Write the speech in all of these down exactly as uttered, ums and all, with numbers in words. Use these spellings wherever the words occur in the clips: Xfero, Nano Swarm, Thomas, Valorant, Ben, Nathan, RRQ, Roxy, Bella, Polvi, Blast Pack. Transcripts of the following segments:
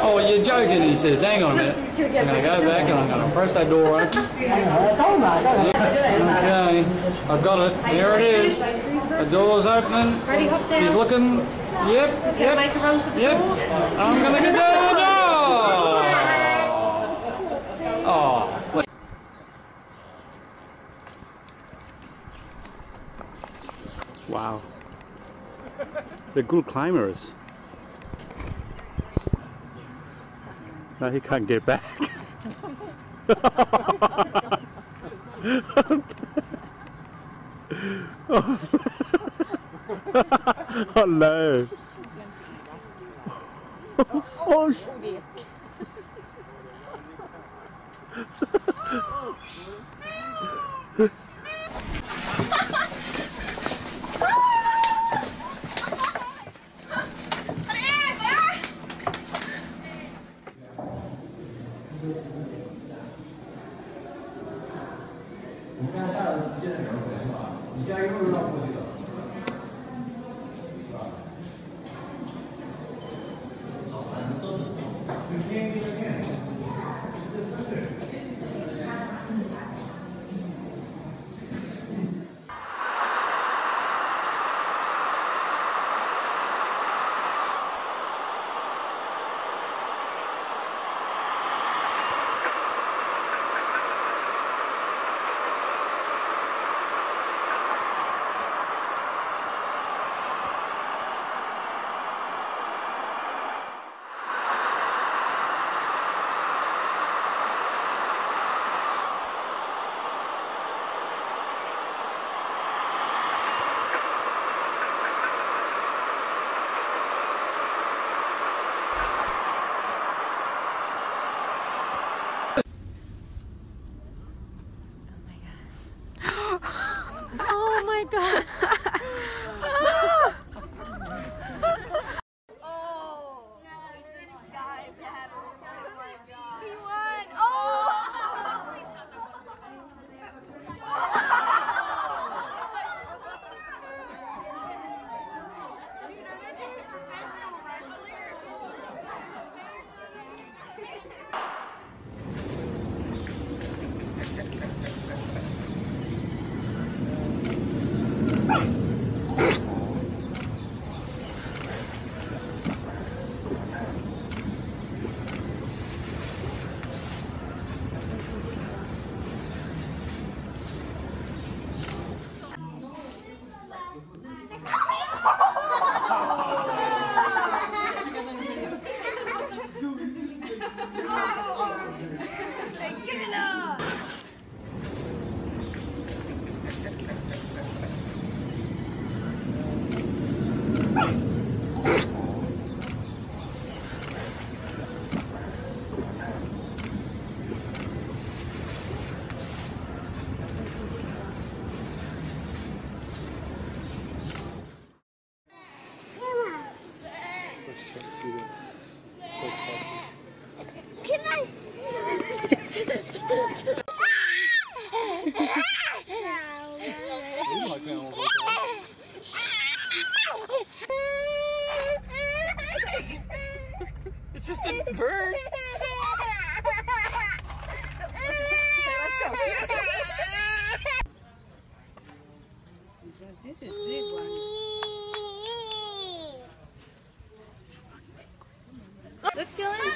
Oh, you're joking, he says. Hang on a minute. I'm going to go back and I'm going to press that door open. Yes. Okay, I've got it. There it is. The door's open. She's looking. Yep, yep, yep. I'm going to get down the door. Oh, wait. Wow. They're good climbers. No, he can't get back. Oh. Oh no. Oh shit. It's just a bird. This is big one. Look, Dylan.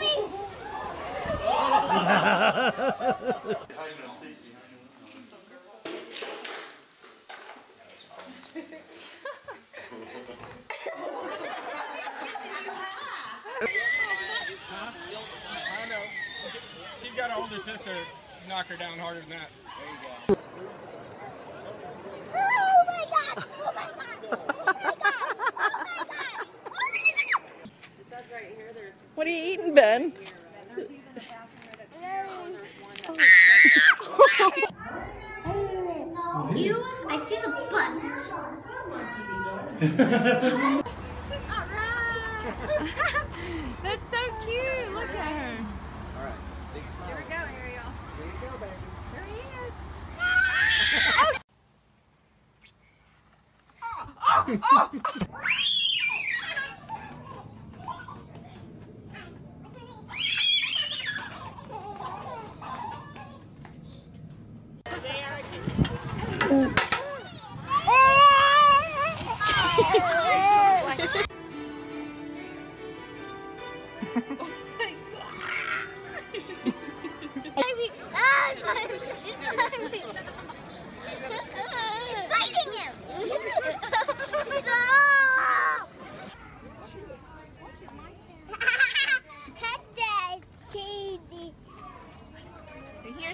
She's got an older sister. Knock her down harder than that. There you go. Oh my God! Oh my God! Oh my God! Oh my God! Oh my God! Right here, there's. What are you eating, Ben? You? I see the buttons. That's so cute. Look at her. All right. Big smile. Here we go, Ariel. Here we go, baby. There he is. oh, oh.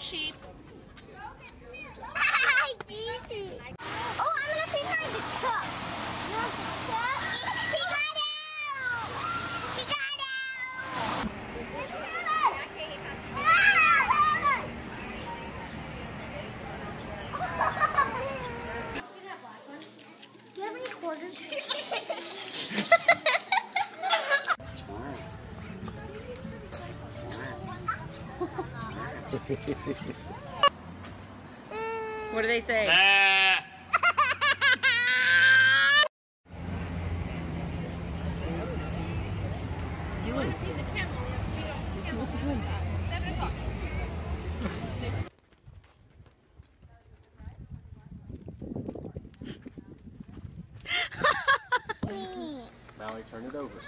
Sheep. I beat it. Oh, I'm gonna take mine to cook. You want to cook? He got out! He got out! See that black one? Do you have any quarters? What do they say? Ah. What's he doing? Let's see what's he doing. Seven o'clock. Molly, turn it over.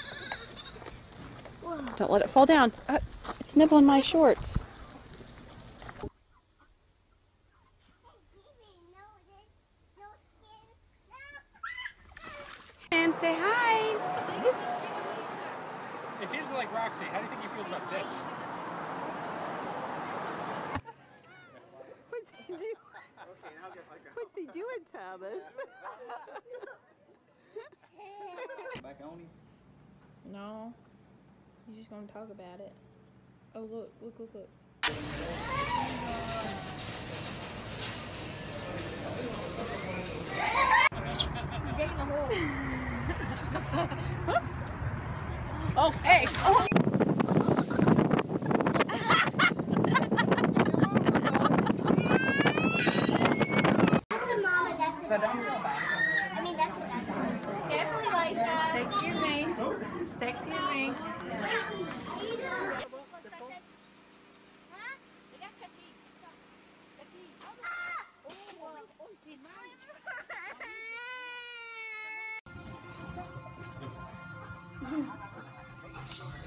Don't let it fall down. Uh, it's nibbling my shorts. And say hi. If you're like Roxy, how do you think he feels about this? What's he doing? What's he doing, Thomas? Back on him? No. You're just gonna talk about it. Oh look! Look! Look! Look! You're digging a hole. Huh? Oh, hey! Oh. That's a mama, that's a so don't feel bad. I mean, that's a mama. Definitely like that. Sexy as me. Sexy as me.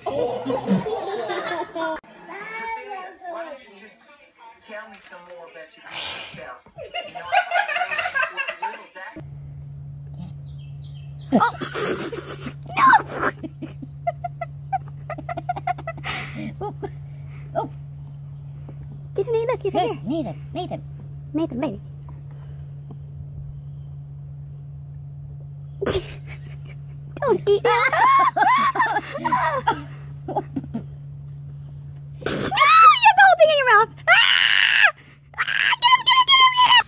Oh. Why don't you just tell me some more about yourself? You know, I don't know what little Zach. Oh! No! Oh! Get in here, look, get in here. Nathan, Nathan. Nathan, baby. Don't eat it! Ah, you have the whole thing in your mouth. Ah! Ah, get him, get him, get him, get him!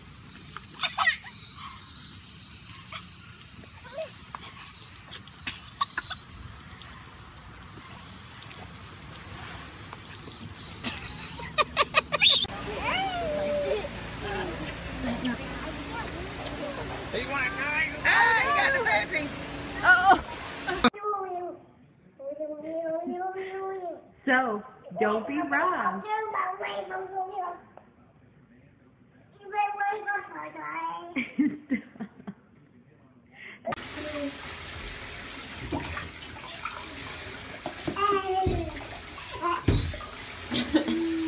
Do you want to die? Ah, you got the baby. Oh. So, don't be wrong.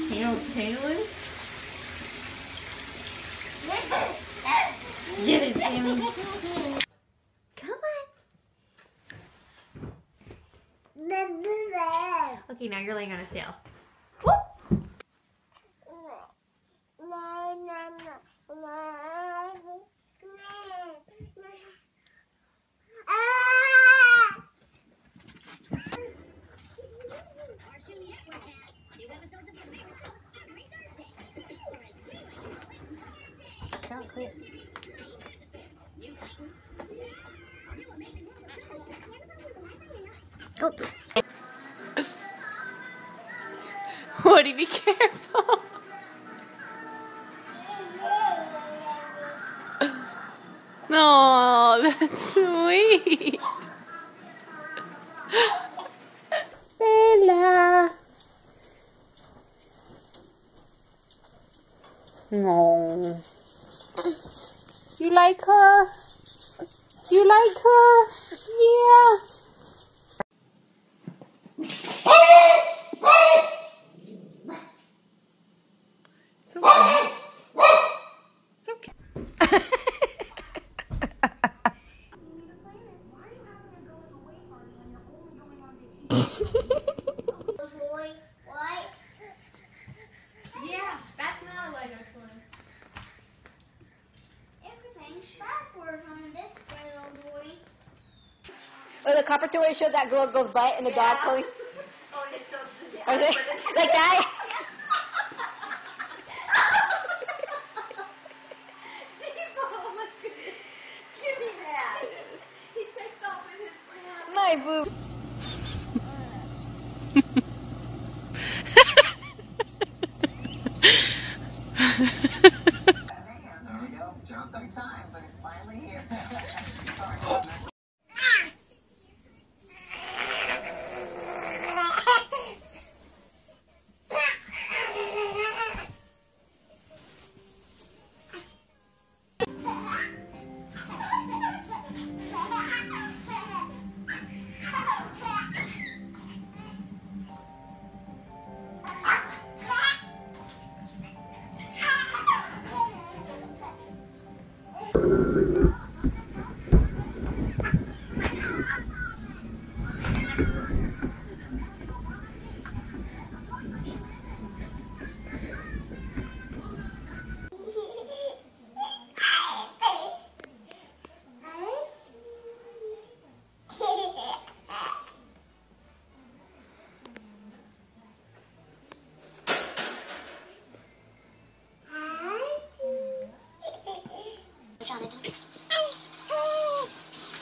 You know, Taylor? Get it, Taylor. Okay, now you're laying on his tail. Whoop! Sounds clear. Go. Woody, be careful. No, Oh, that's sweet. Bella. No. You like her? You like her? Yeah. Or the copper toy show that girl goes butt and the yeah. dog going. Oh, and it shows the shadow. Like that? Give me that. He takes off in his hand. My boob. There we go. Just some time, but it's finally here. I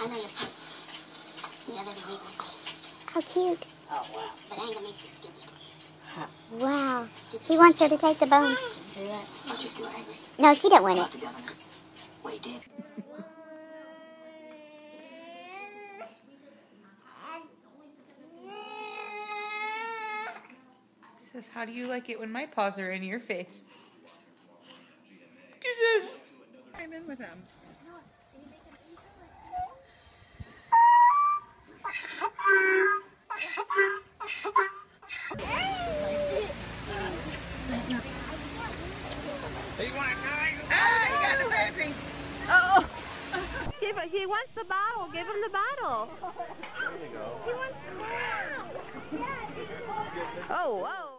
know your pants. Yeah, there's a reason. How cute. Oh, wow. But anger makes you stupid. Huh. Wow. Stupid. He wants her to take the bone. You see that? Aren't you still angry? No, she didn't want it. Well, he did. She says, how do you like it when my paws are in your face? She says, I'm in with them. He wants, ah, he got the baby. Oh. Give it, he wants the bottle. Give him the bottle. There you go. He wants the bottle. Oh, whoa.